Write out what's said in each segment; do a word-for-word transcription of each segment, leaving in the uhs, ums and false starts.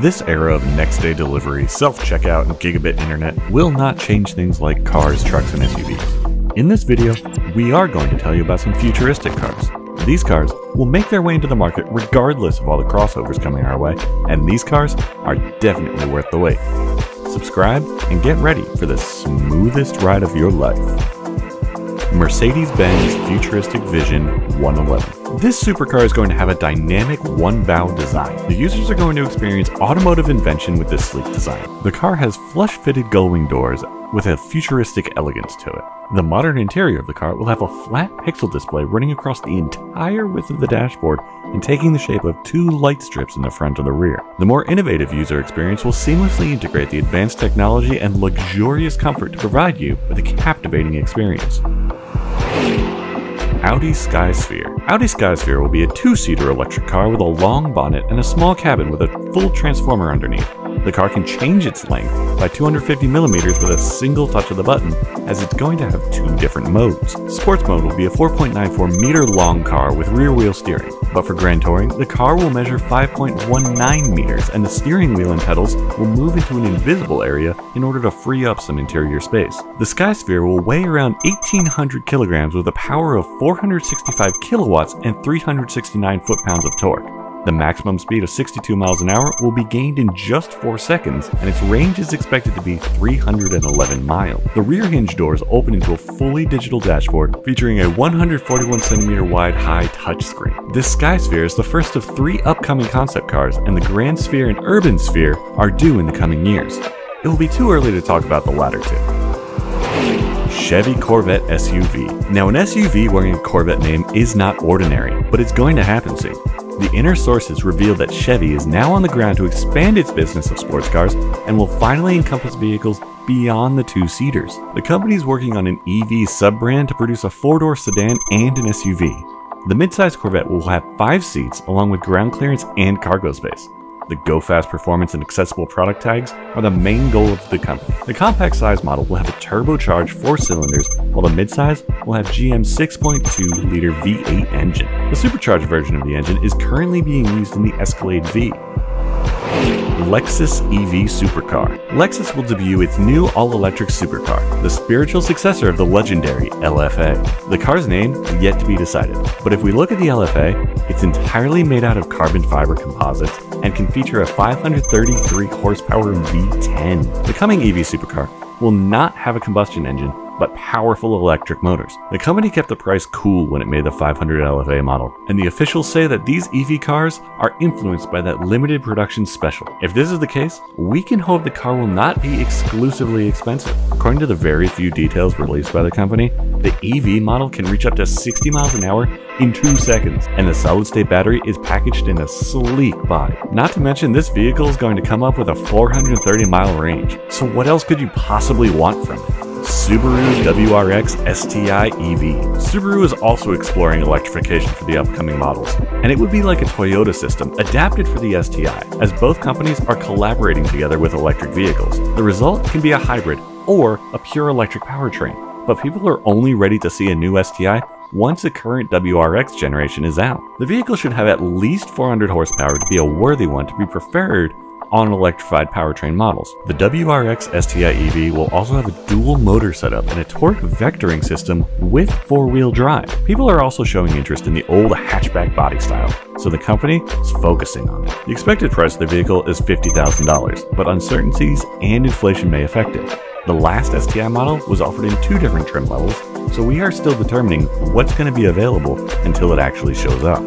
This era of next-day delivery, self-checkout, and gigabit internet will not change things like cars, trucks, and S U Vs. In this video, we are going to tell you about some futuristic cars. These cars will make their way into the market regardless of all the crossovers coming our way, and these cars are definitely worth the wait. Subscribe and get ready for the smoothest ride of your life. Mercedes-Benz Futuristic Vision one eleven. This supercar is going to have a dynamic one-bow design. The users are going to experience automotive invention with this sleek design. The car has flush-fitted gullwing doors with a futuristic elegance to it. The modern interior of the car will have a flat pixel display running across the entire width of the dashboard and taking the shape of two light strips in the front and the rear. The more innovative user experience will seamlessly integrate the advanced technology and luxurious comfort to provide you with a captivating experience. Audi Skysphere. Audi Skysphere will be a two-seater electric car with a long bonnet and a small cabin with a full transformer underneath. The car can change its length by two hundred fifty millimeters with a single touch of the button, as it's going to have two different modes. Sports mode will be a four point nine four meter long car with rear wheel steering, but for Grand Touring, the car will measure five point one nine meters and the steering wheel and pedals will move into an invisible area in order to free up some interior space. The Skysphere will weigh around eighteen hundred kilograms with a power of four hundred sixty-five kilowatts and three hundred sixty-nine foot-pounds of torque. The maximum speed of sixty-two miles an hour will be gained in just four seconds, and its range is expected to be three hundred eleven miles. The rear hinge doors open into a fully digital dashboard featuring a one hundred forty-one centimeter wide high touchscreen. This Skysphere is the first of three upcoming concept cars, and the Grand Sphere and Urban Sphere are due in the coming years. It will be too early to talk about the latter two. Chevy Corvette S U V. Now, an S U V wearing a Corvette name is not ordinary, but it's going to happen soon. The inner sources reveal that Chevy is now on the ground to expand its business of sports cars and will finally encompass vehicles beyond the two-seaters. The company is working on an E V sub-brand to produce a four-door sedan and an S U V. The midsize Corvette will have five seats along with ground clearance and cargo space. The go-fast performance and accessible product tags are the main goal of the company. The compact size model will have a turbocharged four cylinders, while the midsize will have G M's six point two liter V eight engine. The supercharged version of the engine is currently being used in the Escalade V. Lexus E V Supercar. Lexus will debut its new all-electric supercar, the spiritual successor of the legendary L F A. The car's name is yet to be decided, but if we look at the L F A, it's entirely made out of carbon fiber composites and can feature a five hundred thirty-three horsepower V ten. The coming E V supercar will not have a combustion engine, but powerful electric motors. The company kept the price cool when it made the five hundred L F A model, and the officials say that these E V cars are influenced by that limited production special. If this is the case, we can hope the car will not be exclusively expensive. According to the very few details released by the company, the E V model can reach up to sixty miles an hour in two seconds, and the solid-state battery is packaged in a sleek body. Not to mention, this vehicle is going to come up with a four hundred thirty mile range, so what else could you possibly want from it? Subaru W R X S T I E V. Subaru is also exploring electrification for the upcoming models, and it would be like a Toyota system adapted for the S T I, as both companies are collaborating together with electric vehicles. The result can be a hybrid or a pure electric powertrain, but people are only ready to see a new S T I once the current W R X generation is out. The vehicle should have at least four hundred horsepower to be a worthy one to be preferred on electrified powertrain models. The W R X S T I E V will also have a dual motor setup and a torque vectoring system with four-wheel drive. People are also showing interest in the old hatchback body style, so the company is focusing on it. The expected price of the vehicle is fifty thousand dollars, but uncertainties and inflation may affect it. The last S T I model was offered in two different trim levels, so we are still determining what's going to be available until it actually shows up.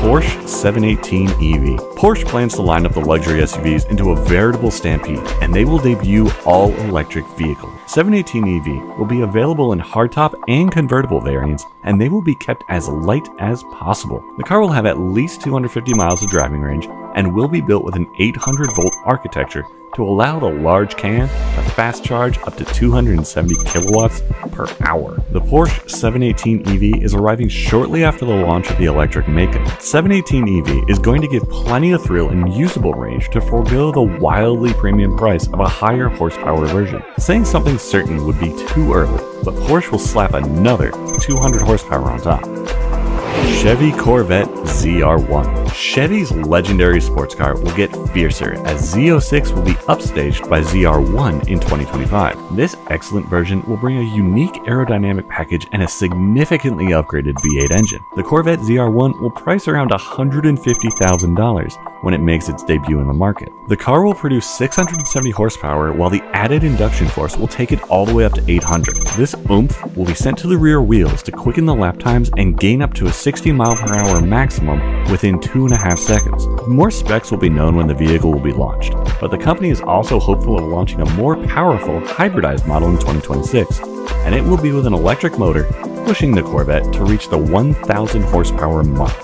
Porsche seven eighteen E V. Porsche plans to line up the luxury S U Vs into a veritable stampede, and they will debut all-electric vehicle. seven eighteen E V will be available in hardtop and convertible variants, and they will be kept as light as possible. The car will have at least two hundred fifty miles of driving range and will be built with an eight hundred volt architecture to allow the large can to fast charge up to two hundred seventy kilowatts per hour. The Porsche seven eighteen E V is arriving shortly after the launch of the electric Macan. seven eighteen E V is going to give plenty of thrill and usable range to forego the wildly premium price of a higher horsepower version. Saying something certain would be too early, but Porsche will slap another two hundred horsepower on top. Chevy Corvette Z R one. Chevy's legendary sports car will get fiercer as Z oh six will be upstaged by Z R one in twenty twenty-five. This excellent version will bring a unique aerodynamic package and a significantly upgraded V eight engine. The Corvette Z R one will price around one hundred fifty thousand dollars when it makes its debut in the market. The car will produce six hundred seventy horsepower, while the added induction force will take it all the way up to eight hundred. This oomph will be sent to the rear wheels to quicken the lap times and gain up to a sixty mile per hour maximum within two and a half seconds. More specs will be known when the vehicle will be launched, but the company is also hopeful of launching a more powerful hybridized model in twenty twenty-six, and it will be with an electric motor, pushing the Corvette to reach the one thousand horsepower mark.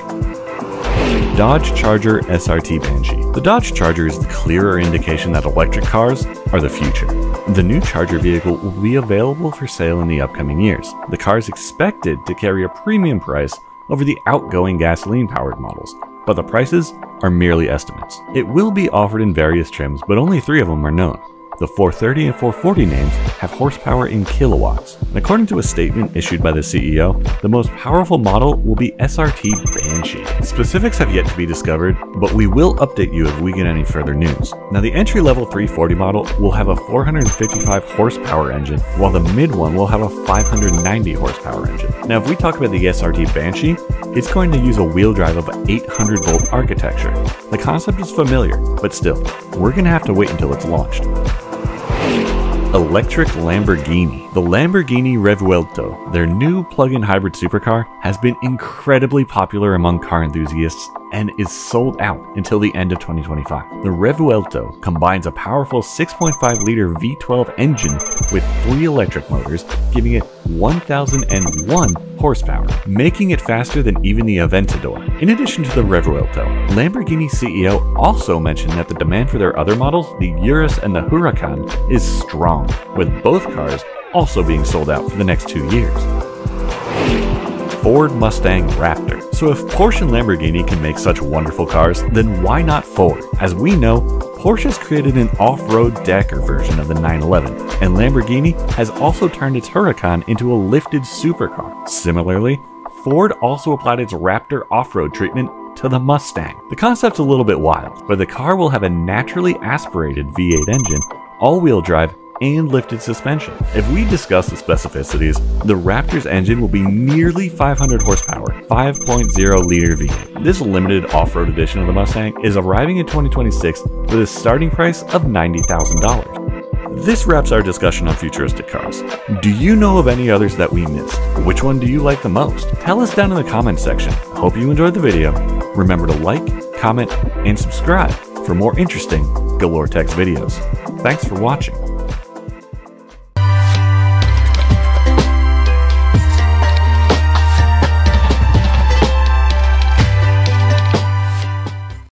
Dodge Charger S R T Banshee. The Dodge Charger is the clearer indication that electric cars are the future. The new Charger vehicle will be available for sale in the upcoming years. The car is expected to carry a premium price over the outgoing gasoline-powered models, but the prices are merely estimates. It will be offered in various trims, but only three of them are known. The four thirty and four forty names have horsepower in kilowatts. And according to a statement issued by the C E O, the most powerful model will be S R T Banshee. Specifics have yet to be discovered, but we will update you if we get any further news. Now, the entry-level three forty model will have a four hundred fifty-five horsepower engine, while the mid one will have a five hundred ninety horsepower engine. Now, if we talk about the S R T Banshee, it's going to use a wheel drive of eight hundred volt architecture. The concept is familiar, but still, we're going to have to wait until it's launched. Electric Lamborghini. The Lamborghini Revuelto, their new plug-in hybrid supercar, has been incredibly popular among car enthusiasts and is sold out until the end of twenty twenty-five. The Revuelto combines a powerful six point five liter V twelve engine with three electric motors, giving it one thousand one horsepower, making it faster than even the Aventador. In addition to the Revuelto, Lamborghini C E O also mentioned that the demand for their other models, the Urus and the Huracan, is strong, with both cars also being sold out for the next two years. Ford Mustang Raptor. So if Porsche and Lamborghini can make such wonderful cars, then why not Ford? As we know, Porsche has created an off-road Dakar version of the nine eleven, and Lamborghini has also turned its Huracan into a lifted supercar. Similarly, Ford also applied its Raptor off-road treatment to the Mustang. The concept's a little bit wild, but the car will have a naturally aspirated V eight engine, all-wheel drive, and lifted suspension. If we discuss the specificities, the Raptor's engine will be nearly five hundred horsepower, five point oh liter V eight. This limited off-road edition of the Mustang is arriving in twenty twenty-six with a starting price of ninety thousand dollars. This wraps our discussion on futuristic cars. Do you know of any others that we missed? Which one do you like the most? Tell us down in the comments section. Hope you enjoyed the video. Remember to like, comment, and subscribe for more interesting Galore Techs videos. Thanks for watching.